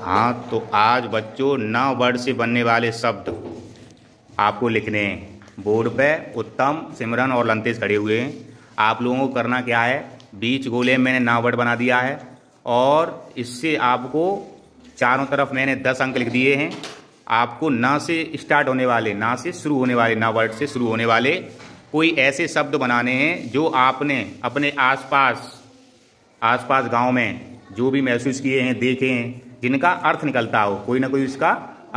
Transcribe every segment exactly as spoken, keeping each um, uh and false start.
हाँ, तो आज बच्चों नौ वर्ड से बनने वाले शब्द आपको लिखने हैं। बोर्ड पे उत्तम, सिमरन और लंतेश खड़े हुए हैं। आप लोगों को करना क्या है, बीच गोले मैंने नौ वर्ड बना दिया है और इससे आपको चारों तरफ मैंने दस अंक लिख दिए हैं। आपको ना से स्टार्ट होने वाले, ना से शुरू होने वाले, ना वर्ड से शुरू होने वाले कोई ऐसे शब्द बनाने हैं जो आपने अपने आसपास आसपास गांव में जो भी महसूस किए हैं, देखे हैं, जिनका अर्थ निकलता हो, कोई ना कोई उसका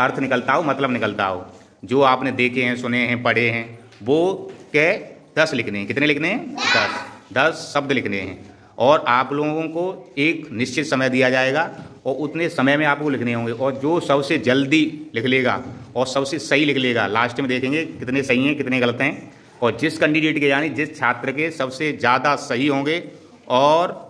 अर्थ निकलता हो, मतलब निकलता हो। जो आपने देखे हैं, सुने हैं, पढ़े हैं, वो के दस लिखने हैं। कितने लिखने हैं? दस दस शब्द लिखने हैं। और आप लोगों को एक निश्चित समय दिया जाएगा और उतने समय में आपको लिखने होंगे। और जो सबसे जल्दी लिख लेगा और सबसे सही लिख लेगा, लास्ट में देखेंगे कितने सही हैं कितने गलत हैं, और जिस कैंडिडेट के यानी जिस छात्र के सबसे ज़्यादा सही होंगे और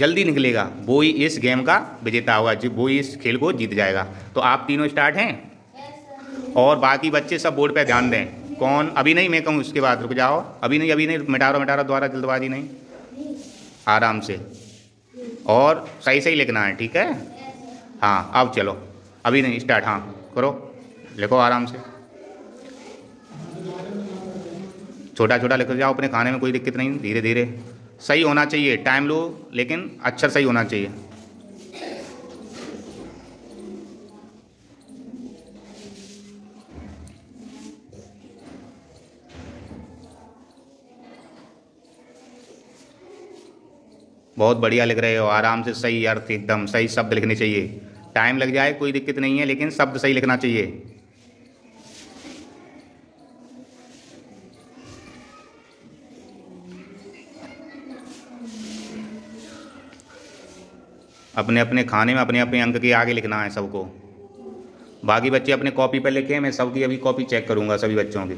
जल्दी निकलेगा वो ही इस गेम का विजेता होगा, जो वो ही इस खेल को जीत जाएगा। तो आप तीनों स्टार्ट हैं और बाकी बच्चे सब बोर्ड पे ध्यान दें। कौन अभी नहीं, मैं कहूँ उसके बाद रुक जाओ, अभी नहीं अभी नहीं, मिटारो मिटारो, दोबारा जल्दबाजी नहीं, आराम से और सही सही लिखना है, ठीक है? हाँ, अब चलो, अभी नहीं, स्टार्ट। हाँ करो, लिखो आराम से, छोटा छोटा लिख जाओ, अपने खाने में कोई दिक्कत नहीं, धीरे धीरे सही होना चाहिए। टाइम लो लेकिन अक्षर सही होना चाहिए। बहुत बढ़िया लिख रहे हो, आराम से, सही अर्थ, एकदम सही शब्द लिखने चाहिए। टाइम लग जाए कोई दिक्कत नहीं है लेकिन शब्द सही लिखना चाहिए। अपने अपने खाने में अपने अपने अंक के आगे लिखना है सबको। बाकी बच्चे अपने कॉपी पर लिखे हैं, मैं सबकी अभी कॉपी चेक करूंगा, सभी बच्चों की।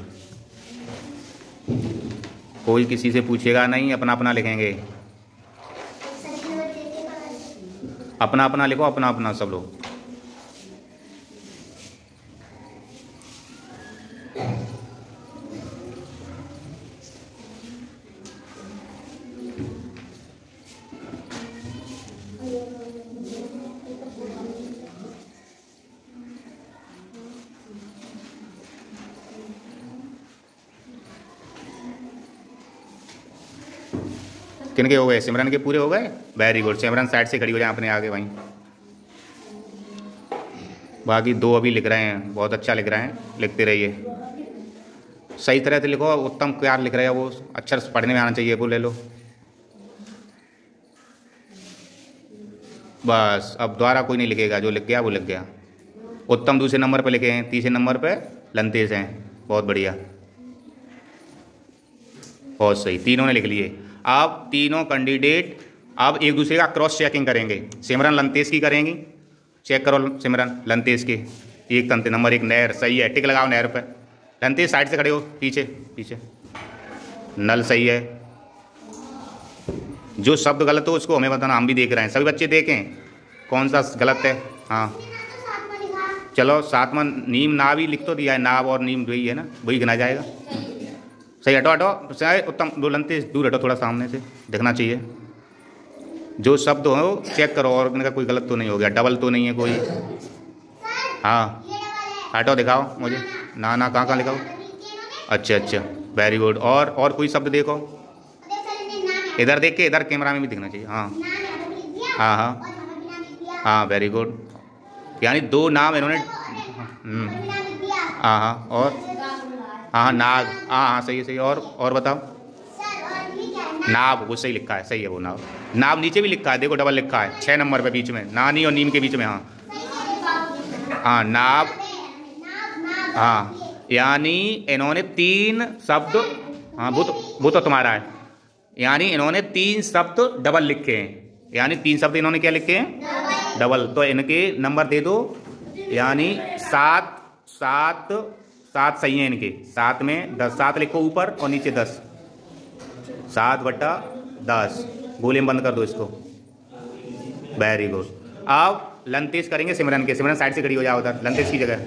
कोई किसी से पूछेगा नहीं, अपना अपना लिखेंगे, अपना अपना लिखो, अपना अपना सब लोग। किनके हो गए? सिमरन के पूरे हो गए, वेरी गुड। सिमरन साइड से खड़ी हो जाए अपने आगे वहीं। बाकी दो अभी लिख रहे हैं, बहुत अच्छा लिख रहे हैं, लिखते रहिए, सही तरह से लिखो। उत्तम क्या लिख रहे हैं, वो अक्षर पढ़ने में आना चाहिए, वो ले लो। बस अब दोबारा कोई नहीं लिखेगा, जो लिख गया वो लिख गया। उत्तम दूसरे नंबर पर लिखे हैं, तीसरे नंबर पर लंतेश हैं। बहुत बढ़िया, बहुत सही, तीनों ने लिख लिए। अब तीनों कैंडिडेट अब एक दूसरे का क्रॉस चेकिंग करेंगे। सिमरन लंतेश की करेंगी, चेक करो सिमरन लंतेश की। एक तंत्र नंबर एक नहर, सही है, टिक लगाओ नहर पर। लंतेश साइड से खड़े हो, पीछे पीछे, नल सही है। जो शब्द गलत हो उसको हमें बताना, हम भी देख रहे हैं, सभी बच्चे देखें कौन सा गलत है। हाँ चलो, सातवा नीम ना भी लिख तो दिया है, नाव और नीम वही है ना, वही गिना जाएगा। सही, हटो हटो सही, उत्तम दो, लंतेश दूर हटो थोड़ा, सामने से दिखना चाहिए। जो शब्द हो चेक करो और इनका कोई गलत तो नहीं हो गया, डबल तो नहीं है कोई। हाँ हटो, दिखाओ मुझे, ना ना कहाँ कहाँ लिखाओ, अच्छा अच्छा, वेरी गुड। और और कोई शब्द देखो, इधर देख के, इधर कैमरा में भी दिखना चाहिए। हाँ हाँ हाँ हाँ, वेरी गुड, यानी दो नाम इन्होंने। हाँ हाँ, और हाँ नाग, हाँ हाँ सही है सही है। और और बताओ, नाव, वो सही लिखा है, सही है वो नाव। नाव नीचे भी लिखा है, देखो डबल लिखा है, छः नंबर पे बीच में, नानी और नीम के बीच में। हाँ हाँ नाव, हाँ यानी इन्होंने तीन शब्द, हाँ वो तो वो तो तुम्हारा है, यानी इन्होंने तीन शब्द डबल लिखे हैं। यानी तीन शब्द इन्होंने क्या लिखे हैं, डबल। तो इनके नंबर दे दो, यानी सात सात सात सही हैं इनके। सात में दस, सात लिखो ऊपर और नीचे दस, सात बट्टा दस, गोले में बंद कर दो इसको, वेरी गुड। अब लंतेश करेंगे सिमरन के, सिमरन साइड से खड़ी हो जाओ उधर, लंतेश की जगह।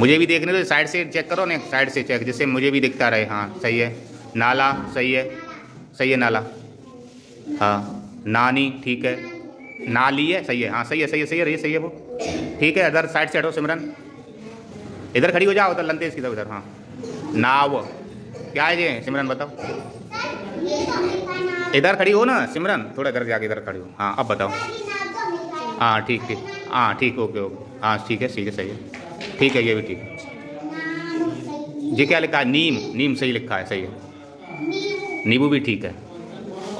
मुझे भी देखने दो, साइड से चेक करो ना, साइड से चेक, जिससे मुझे भी दिखता रहे। हाँ सही है, नाला सही है, सही है नाला, हाँ नानी ठीक है, नाली है सही है, हाँ सही है सही है सही है सही है वो ठीक है। इधर साइड से हटो सिमरन, इधर खड़ी हो जाओ, उधर लंदेज की तरफ, उधर हाँ नाव क्या है ये सिमरन बताओ, इधर खड़ी हो ना सिमरन, थोड़ा इधर जाके इधर खड़ी हो, हाँ अब बताओ, हाँ ठीक ठीक, हाँ ठीक ओके ओके, हाँ ठीक है ठीक है सही है ठीक है ये भी ठीक है। ये क्या लिखा है, नीम, नीम सही लिखा है सही है, नींबू भी ठीक है।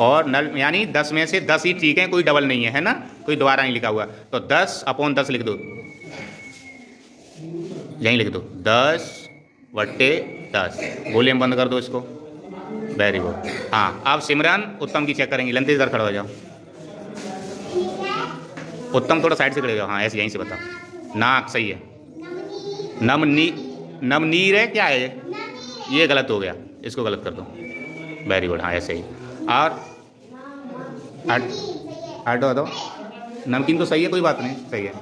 और नल यानी दस में से दस ही ठीक है, कोई डबल नहीं है, है ना, कोई दोबारा नहीं लिखा हुआ, तो दस अपॉन दस लिख दो, यहीं लिख दो दस बट्टे दस, वॉल्यूम बंद कर दो इसको, वेरी गुड। हाँ आप सिमरन उत्तम की चेक करेंगे, लंदे इधर खड़ा हो जाओ, उत्तम थोड़ा साइड से खड़े हो जाओ, हाँ ऐसे यहीं से बताओ। नाक सही है, नमनी नमनीर है क्या है ये, ये गलत हो गया, इसको गलत कर दो, वेरी गुड हाँ ऐसे ही। और आटो आटो नमकीन तो सही है, कोई बात नहीं सही है,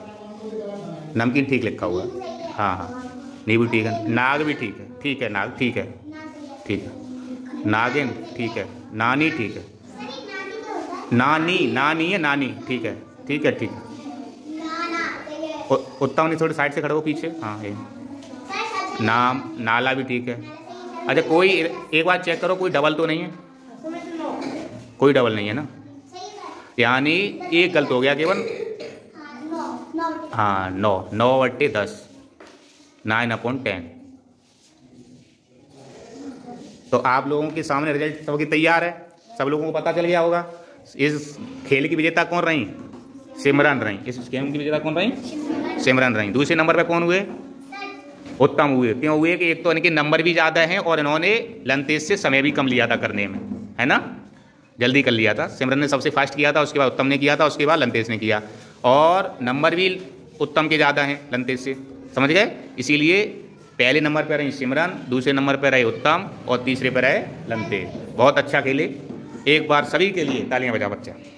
नमकीन ठीक लिखा हुआ है, हाँ हाँ नींबू ठीक है, नाग भी ठीक है ठीक है, नाग ठीक है ठीक है, नागिन ठीक है, नानी ठीक है, नानी नानी है नानी ठीक है ठीक है ठीक है। उत्तम ने थोड़ी साइड से खड़ा हो पीछे, हाँ ये नाम, नाला भी ठीक है। अच्छा कोई एक बार चेक करो, कोई डबल तो नहीं है, कोई डबल नहीं है ना, यानी एक गलत हो गया केवल, हाँ नौ, नौ बट्टे दस, नाइन अपॉन टेन। तो आप लोगों के सामने रिजल्ट सबकी तैयार है, सब लोगों को पता चल गया होगा। इस खेल की विजेता कौन रही, सिमरन रही, इस गेम की विजेता कौन रही, सिमरन रही। दूसरे नंबर पे कौन हुए, उत्तम हुए, क्यों हुए कि एक तो इनके नंबर भी ज़्यादा हैं और इन्होंने लंतेज से समय भी कम लिया था करने में, है ना, जल्दी कर लिया था। सिमरन ने सबसे फास्ट किया था, उसके बाद उत्तम ने किया था, उसके बाद लंतेज ने किया, और नंबर भी उत्तम के ज़्यादा हैं लंतेज से, समझ गए। इसीलिए पहले नंबर पर रही सिमरन, दूसरे नंबर पर रहे उत्तम और तीसरे पर रहे लंतेज। बहुत अच्छा खेले, एक बार सभी के लिए तालियां बजाओ बच्चा।